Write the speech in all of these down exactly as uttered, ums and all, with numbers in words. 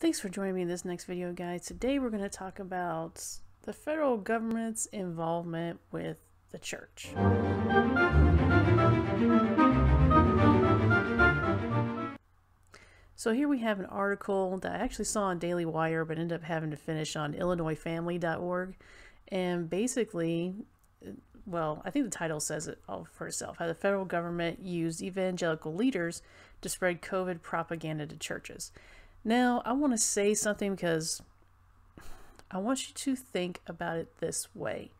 Thanks for joining me in this next video, guys. Today we're going to talk about the federal government's involvement with the church. So here we have an article that I actually saw on Daily Wire, but ended up having to finish on Illinois Family dot org. And basically, well, I think the title says it all for itself, how the federal government used evangelical leaders to spread COVID propaganda to churches. Now, I want to say something because I want you to think about it this way.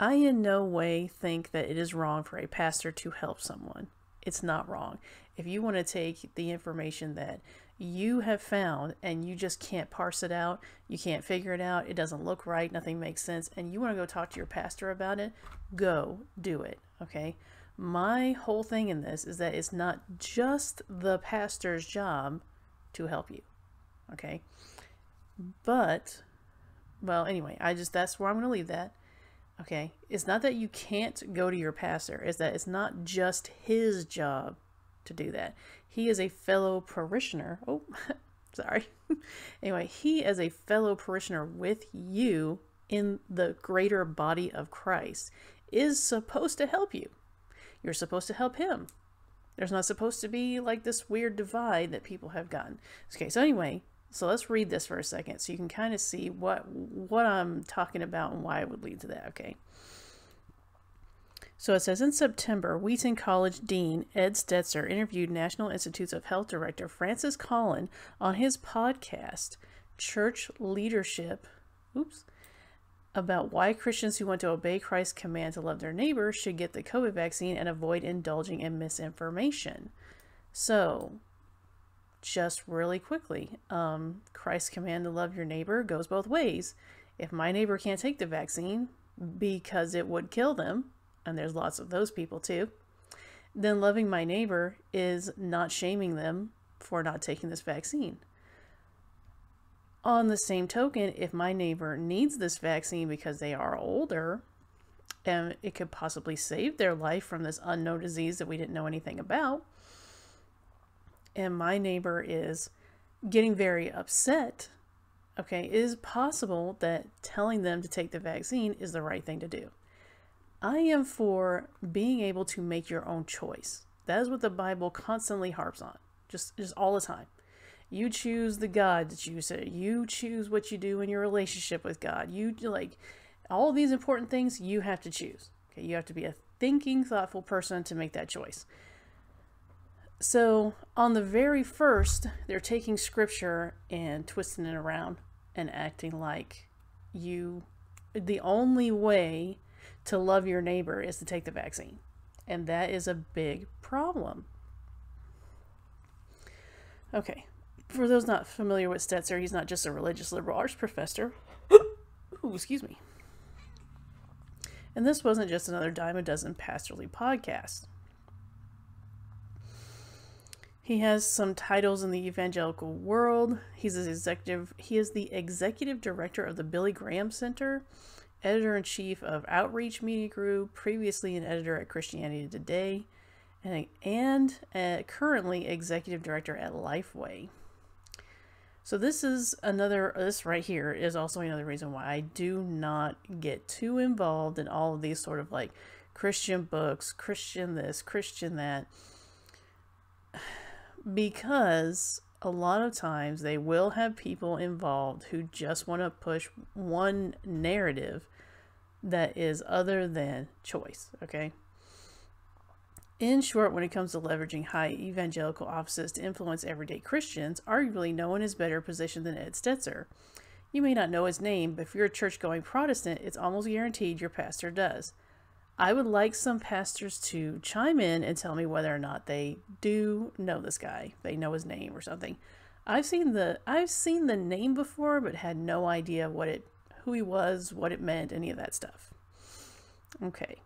I in no way think that it is wrong for a pastor to help someone. It's not wrong. If you want to take the information that you have found and you just can't parse it out, you can't figure it out, it doesn't look right, nothing makes sense, and you want to go talk to your pastor about it, go do it, okay? My whole thing in this is that it's not just the pastor's job to help you, okay? But, well, anyway, I just, that's where I'm going to leave that. Okay, it's not that you can't go to your pastor, it's that it's not just his job to do that. He is a fellow parishioner. Oh, sorry. Anyway, he is a fellow parishioner with you in the greater body of Christ, is supposed to help you. You're supposed to help him. There's not supposed to be like this weird divide that people have gotten. Okay, so anyway, so let's read this for a second so you can kind of see what what I'm talking about and why it would lead to that, okay? So it says, in September, Wheaton College Dean Ed Stetzer interviewed National Institutes of Health Director Francis Collins on his podcast, Church Leadership, oops, about why Christians who want to obey Christ's command to love their neighbor should get the COVID vaccine and avoid indulging in misinformation. So, just really quickly, um, Christ's command to love your neighbor goes both ways. If my neighbor can't take the vaccine because it would kill them, and there's lots of those people too, then loving my neighbor is not shaming them for not taking this vaccine. On the same token, if my neighbor needs this vaccine because they are older and it could possibly save their life from this unknown disease that we didn't know anything about, and my neighbor is getting very upset, okay, it is possible that telling them to take the vaccine is the right thing to do. I am for being able to make your own choice. That is what the Bible constantly harps on, just, just all the time. You choose the God that you say. You choose what you do in your relationship with God. You like all of these important things you have to choose. Okay, you have to be a thinking, thoughtful person to make that choice. So on the very first, they're taking scripture and twisting it around and acting like you, the only way to love your neighbor is to take the vaccine. And that is a big problem. Okay. For those not familiar with Stetzer, he's not just a religious liberal arts professor. Ooh, excuse me. And this wasn't just another dime a dozen pastorly podcast. He has some titles in the evangelical world. He's an executive. He is the executive director of the Billy Graham Center, editor-in-chief of Outreach Media Group, previously an editor at Christianity Today, and, and uh, currently executive director at Lifeway. So this is another, this right here is also another reason why I do not get too involved in all of these sort of like Christian books, Christian this, Christian that, because a lot of times they will have people involved who just want to push one narrative that is other than choice, okay? In short, when it comes to leveraging high evangelical offices to influence everyday Christians, arguably no one is better positioned than Ed Stetzer. You may not know his name, but if you're a church-going Protestant, it's almost guaranteed your pastor does. I would like some pastors to chime in and tell me whether or not they do know this guy, they know his name or something. I've seen the I've seen the name before, but had no idea what it, who he was, what it meant, any of that stuff. Okay.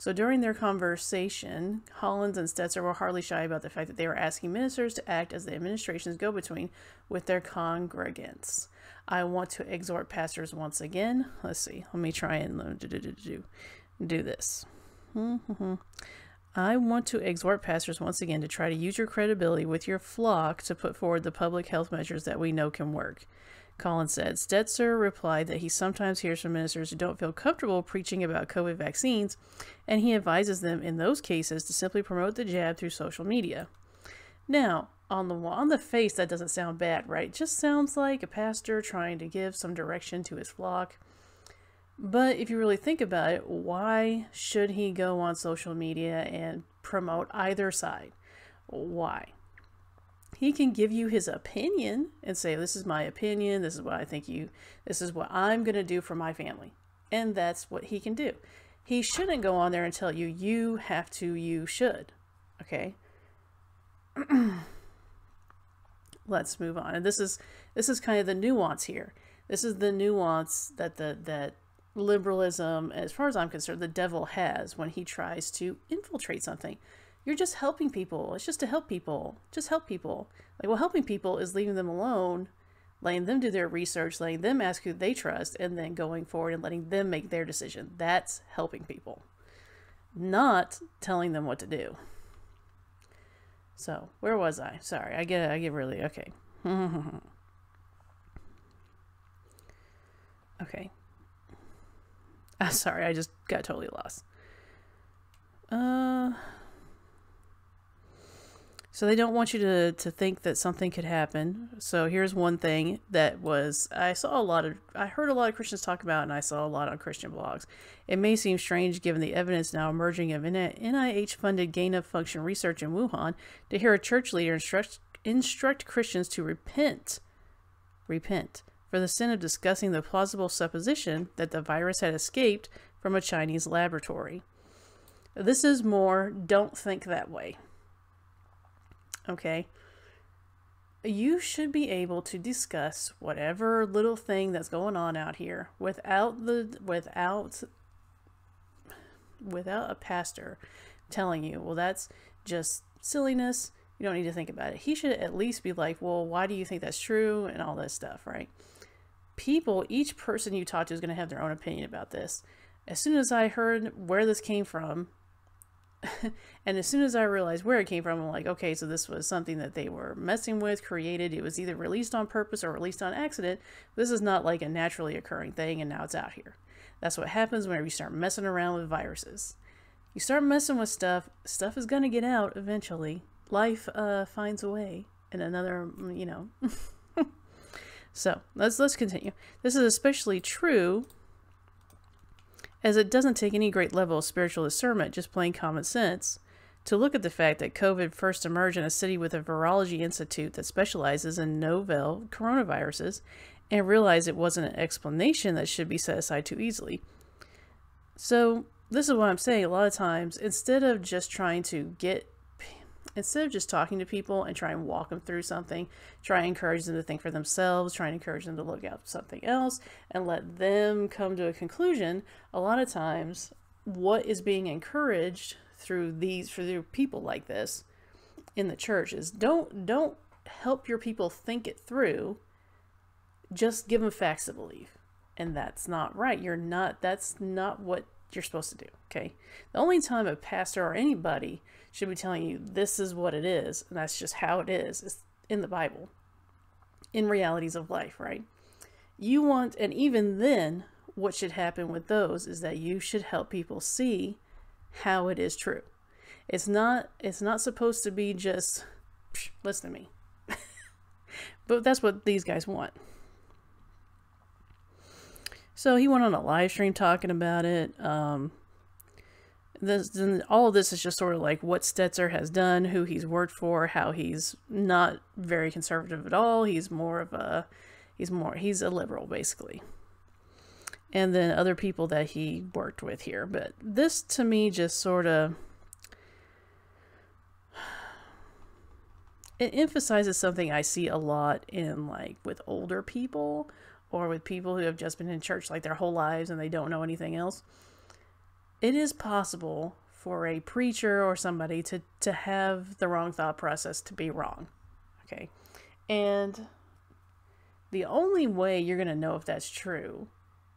So during their conversation, Collins and Stetzer were hardly shy about the fact that they were asking ministers to act as the administration's go-between with their congregants. I want to exhort pastors once again. Let's see. Let me try and do, do, do, do, do this. Mm-hmm. I want to exhort pastors once again to try to use your credibility with your flock to put forward the public health measures that we know can work, Collins said. Stetzer replied that he sometimes hears from ministers who don't feel comfortable preaching about COVID vaccines, and he advises them in those cases to simply promote the jab through social media. Now, on the on the face, that doesn't sound bad, right? It just sounds like a pastor trying to give some direction to his flock. But if you really think about it, why should he go on social media and promote either side? Why? He can give you his opinion and say, this is my opinion, this is what I think you, this is what I'm going to do for my family. And that's what he can do. He shouldn't go on there and tell you, you have to, you should. Okay. Let's move on. And this is, this is kind of the nuance here. This is the nuance that the, that liberalism, as far as I'm concerned, the devil has when he tries to infiltrate something. You're just helping people. It's just to help people. Just help people. Like, well, helping people is leaving them alone, letting them do their research, letting them ask who they trust, and then going forward and letting them make their decision. That's helping people, not telling them what to do. So where was I? Sorry, I get I get really okay. Okay. I'm sorry, I just got totally lost. Uh, so they don't want you to, to think that something could happen. So here's one thing that was, I saw a lot of, I heard a lot of Christians talk about, and I saw a lot on Christian blogs. It may seem strange given the evidence now emerging of N I H-funded gain-of-function research in Wuhan to hear a church leader instruct, instruct Christians to repent, repent. for the sin of discussing the plausible supposition that the virus had escaped from a Chinese laboratory. This is more, don't think that way. Okay? You should be able to discuss whatever little thing that's going on out here without the, without, without a pastor telling you, well, that's just silliness. You don't need to think about it. He should at least be like, well, why do you think that's true? And all this stuff, right? People, each person you talk to is going to have their own opinion about this. As soon as I heard where this came from, and as soon as I realized where it came from, I'm like, okay, so this was something that they were messing with, created. It was either released on purpose or released on accident. This is not like a naturally occurring thing, and now it's out here. That's what happens whenever you start messing around with viruses. You start messing with stuff, stuff is going to get out eventually. Life uh, finds a way in another, you know. So let's let's continue. This is especially true as it doesn't take any great level of spiritual discernment, just plain common sense, to look at the fact that COVID first emerged in a city with a virology institute that specializes in novel coronaviruses and realize it wasn't an explanation that should be set aside too easily. So this is what I'm saying. A lot of times, instead of just trying to get Instead of just talking to people and try and walk them through something, try and encourage them to think for themselves, try and encourage them to look out something else and let them come to a conclusion. A lot of times what is being encouraged through these, through people like this in the church is don't, don't help your people think it through. Just give them facts to believe. And that's not right. You're not, that's not what you're supposed to do. Okay. The only time a pastor or anybody should be telling you this is what it is, and that's just how it is, it's in the Bible, in realities of life, right? You want, and even then, what should happen with those is that you should help people see how it is true. It's not, it's not supposed to be just, psh, listen to me. But that's what these guys want. So he went on a live stream talking about it. Um, This, then all of this is just sort of like what Stetzer has done, who he's worked for, how he's not very conservative at all. He's more of a, he's more, he's a liberal basically. And then other people that he worked with here. But this to me just sort of, it emphasizes something I see a lot in like with older people or with people who have just been in church like their whole lives and they don't know anything else. It is possible for a preacher or somebody to, to have the wrong thought process, to be wrong. Okay. And the only way you're going to know if that's true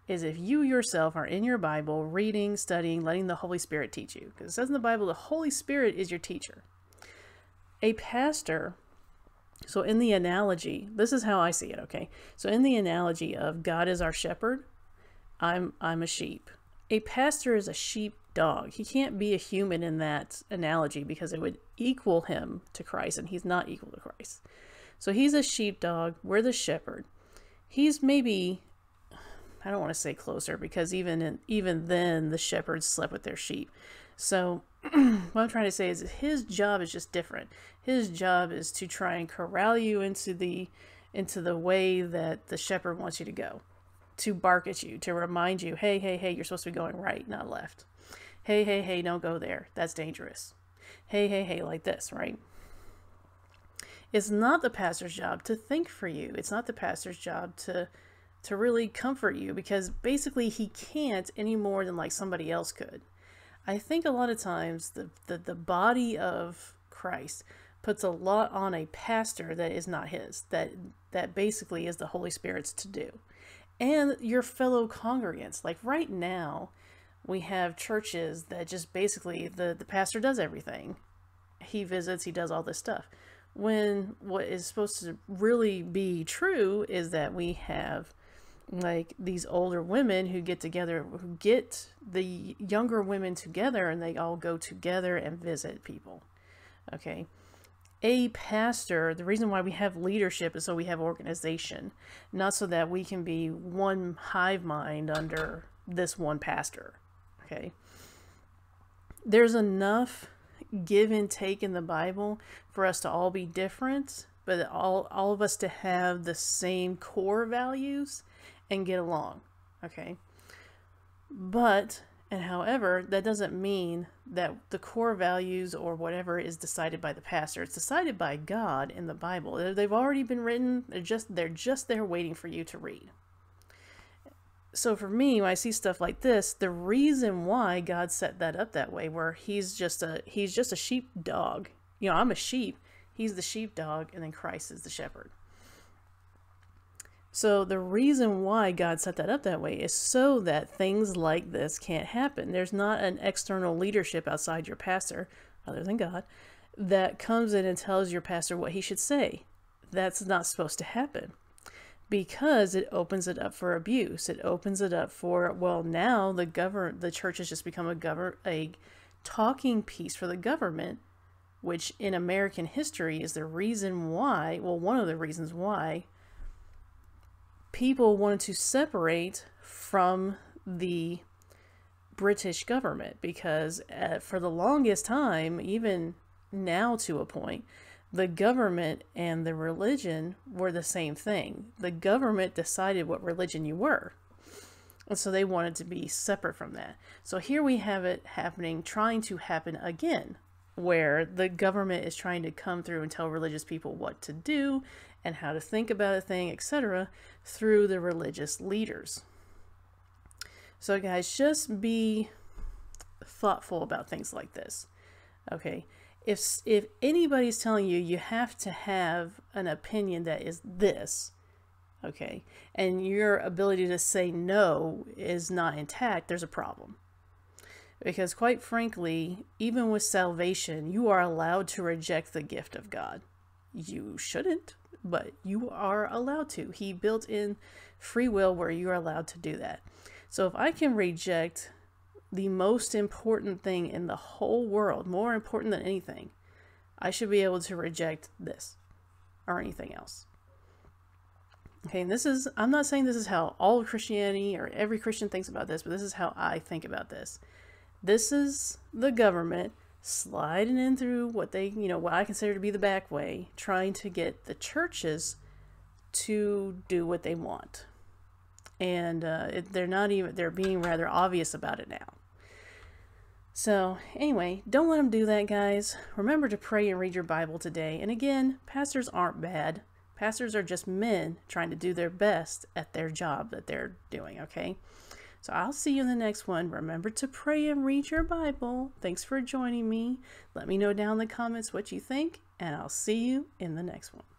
is if you yourself are in your Bible, reading, studying, letting the Holy Spirit teach you. Because it says in the Bible, the Holy Spirit is your teacher. A pastor, so in the analogy, this is how I see it, okay? So in the analogy of God is our shepherd, I'm, I'm a sheep. A pastor is a sheep dog. He can't be a human in that analogy because it would equal him to Christ, and he's not equal to Christ. So he's a sheepdog. We're the shepherd. He's maybe, I don't want to say closer, because even in, even then the shepherds slept with their sheep. So what I'm trying to say is his job is just different. His job is to try and corral you into the into the way that the shepherd wants you to go, to bark at you, to remind you, hey, hey, hey, you're supposed to be going right, not left. Hey, hey, hey, don't go there. That's dangerous. Hey, hey, hey, like this, right? It's not the pastor's job to think for you. It's not the pastor's job to to really comfort you, because basically he can't any more than like somebody else could. I think a lot of times the, the, the body of Christ puts a lot on a pastor that is not his, that, that basically is the Holy Spirit's to do. And your fellow congregants, like right now, we have churches that just basically the, the pastor does everything. He visits, he does all this stuff. When what is supposed to really be true is that we have like these older women who get together, who get the younger women together, and they all go together and visit people. Okay. A pastor, the reason why we have leadership is so we have organization, not so that we can be one hive mind under this one pastor. Okay. There's enough give and take in the Bible for us to all be different, but all, all of us to have the same core values and get along. Okay. But, and however, that doesn't mean that the core values or whatever is decided by the pastor. It's decided by God in the Bible. They've already been written. They're just, they're just there waiting for you to read. So for me, when I see stuff like this, the reason why God set that up that way, where he's just a he's just a sheep dog. You know, I'm a sheep, he's the sheep dog, and then Christ is the shepherd. So the reason why God set that up that way is so that things like this can't happen. There's not an external leadership outside your pastor, other than God, that comes in and tells your pastor what he should say. That's not supposed to happen, because it opens it up for abuse. It opens it up for, well, now the govern the church has just become a govern a talking piece for the government, which in American history is the reason why, well, one of the reasons why people wanted to separate from the British government, because uh, for the longest time, even now to a point, the government and the religion were the same thing. The government decided what religion you were. And so they wanted to be separate from that. So here we have it happening, trying to happen again, where the government is trying to come through and tell religious people what to do and how to think about a thing, et cetera, through the religious leaders. So guys, just be thoughtful about things like this, okay? If, if anybody's telling you, you have to have an opinion that is this, okay, and your ability to say no is not intact, there's a problem. Because quite frankly, even with salvation, you are allowed to reject the gift of God. You shouldn't, but you are allowed to. He built in free will where you are allowed to do that. So if I can reject the most important thing in the whole world, more important than anything, I should be able to reject this or anything else. Okay, and this is, I'm not saying this is how all of Christianity or every Christian thinks about this, but this is how I think about this. This is the government sliding in through what they, you know, what I consider to be the back way, trying to get the churches to do what they want. And uh, it, they're not even, they're being rather obvious about it now. So anyway, don't let them do that, guys. Remember to pray and read your Bible today. And again, pastors aren't bad. Pastors are just men trying to do their best at their job that they're doing, okay? So I'll see you in the next one. Remember to pray and read your Bible. Thanks for joining me. Let me know down in the comments what you think, and I'll see you in the next one.